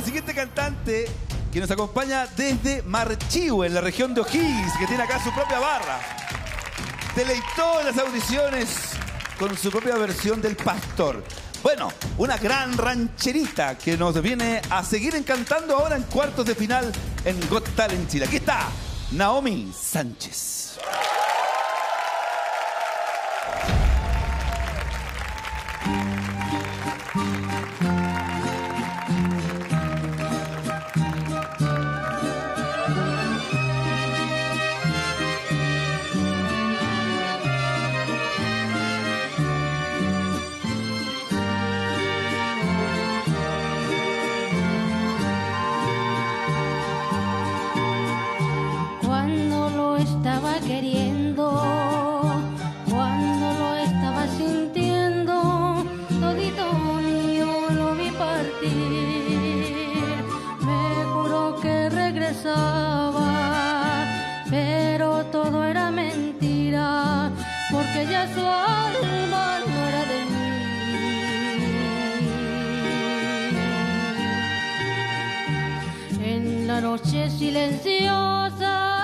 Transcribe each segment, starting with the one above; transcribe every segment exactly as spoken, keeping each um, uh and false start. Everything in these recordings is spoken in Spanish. la siguiente cantante que nos acompaña desde Marchihue, en la región de O'Higgins, que tiene acá su propia barra. Deleitó las audiciones con su propia versión del Pastor. Bueno, una gran rancherita que nos viene a seguir encantando ahora en cuartos de final en Got Talent Chile. Aquí está Naomí Sánchez. Noche silenciosa,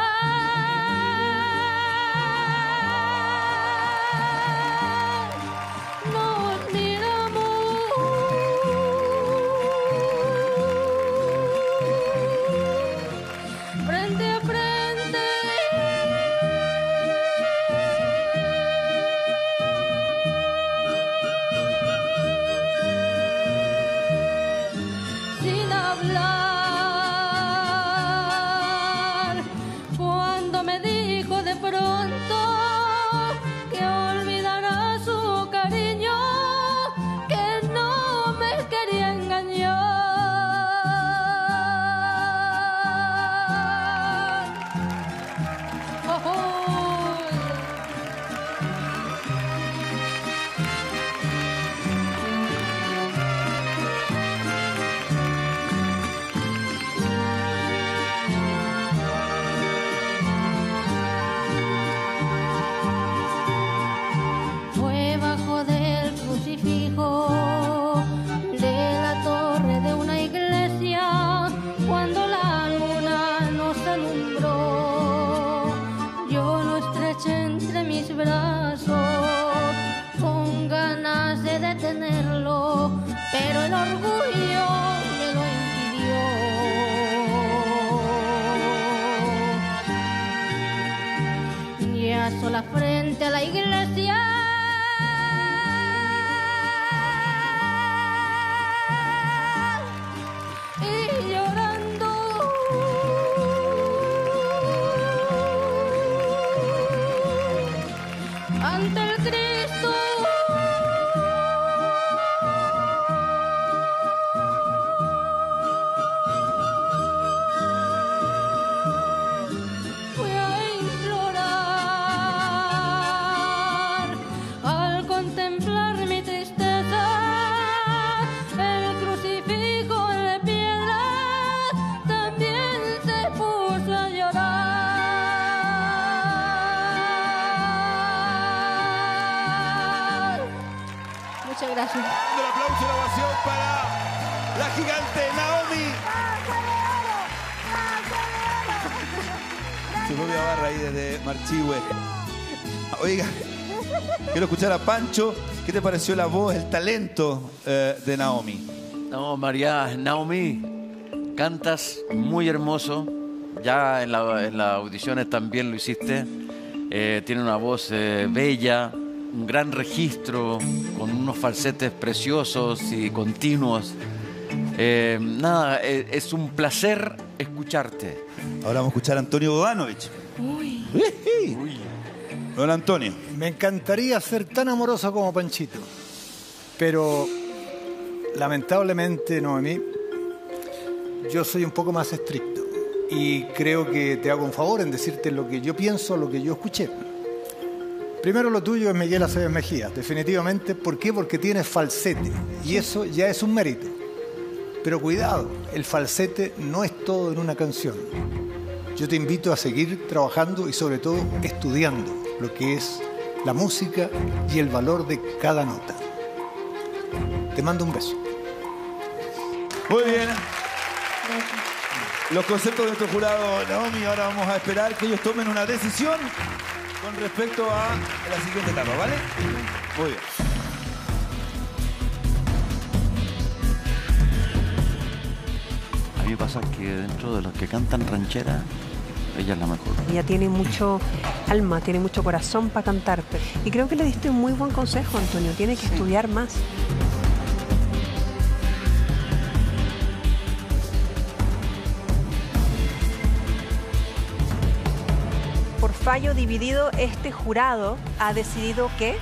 nos miramos frente a frente, sin hablar. Pero el orgullo me lo impidió. Y a sola frente a la iglesia, y llorando ante el Cristo. Muchas gracias. Un aplauso y la ovación para la gigante Naomí. Su propia barra ahí desde Marchihue. Oiga, quiero escuchar a Pancho. ¿Qué te pareció la voz, el talento eh, de Naomí? No, María Naomí, cantas muy hermoso. Ya en las en la audiciones también lo hiciste. Eh, tiene una voz eh, bella, un gran registro, con unos falsetes preciosos y continuos. Eh, nada, es, es un placer escucharte. Ahora vamos a escuchar a Antonio Vodanovic. Uy. Uy. Hola, Antonio. Me encantaría ser tan amoroso como Panchito, pero lamentablemente, Naomí, yo soy un poco más estricto y creo que te hago un favor en decirte lo que yo pienso, lo que yo escuché. Primero, lo tuyo es Miguel Aceves Mejía, definitivamente. ¿Por qué? Porque tienes falsete y eso ya es un mérito. Pero cuidado, el falsete no es todo en una canción. Yo te invito a seguir trabajando y sobre todo estudiando lo que es la música y el valor de cada nota. Te mando un beso. Muy bien. los conceptos de nuestro jurado, Naomí. Ahora vamos a esperar que ellos tomen una decisión con respecto a la siguiente etapa, ¿vale? Muy bien. A mí me pasa que dentro de los que cantan ranchera, ella es la mejor. Ella tiene mucho alma, tiene mucho corazón para cantar. Y creo que le diste un muy buen consejo, Antonio. Tiene que sí. estudiar más. Por fallo dividido, este jurado ha decidido que...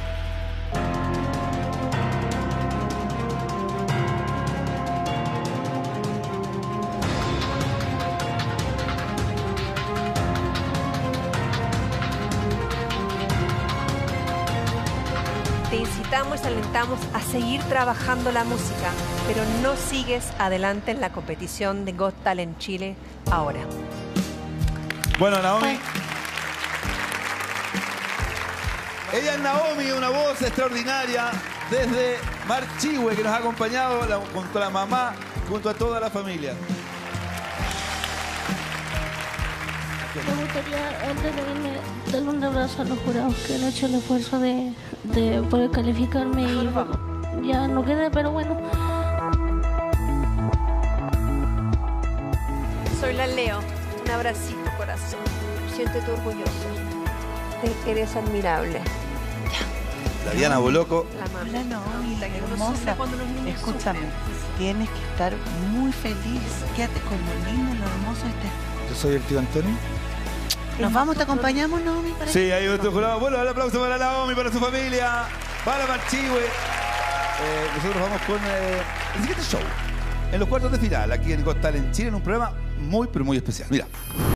Te alentamos a seguir trabajando la música, pero no sigues adelante en la competición de Got Talent Chile ahora. Bueno, Naomí. Ella es Naomí, una voz extraordinaria desde Marchihue, que nos ha acompañado la, junto a la mamá, junto a toda la familia. Me gustaría, antes de irme, darle un abrazo a los jurados que han hecho el esfuerzo de, de poder calificarme y vamos, ya no queda, pero bueno. Soy la Leo, un abracito, corazón. Siéntete orgulloso. Te, eres admirable. La Diana Bolocco. La mamá. La Naomí, la que hermosa. Escúchame, sufren. Tienes que estar muy feliz. Quédate con lo lindo, lo hermoso este. Yo soy el tío Antonio. Nos vamos, te acompañamos, Naomí. Para sí, ahí nuestro jurado. Bueno, el aplauso para Naomí, para su familia, para Marchihue. Eh, nosotros vamos con eh, el siguiente show, en los cuartos de final, aquí en Got Talent Chile, en un programa muy, pero muy especial. Mira.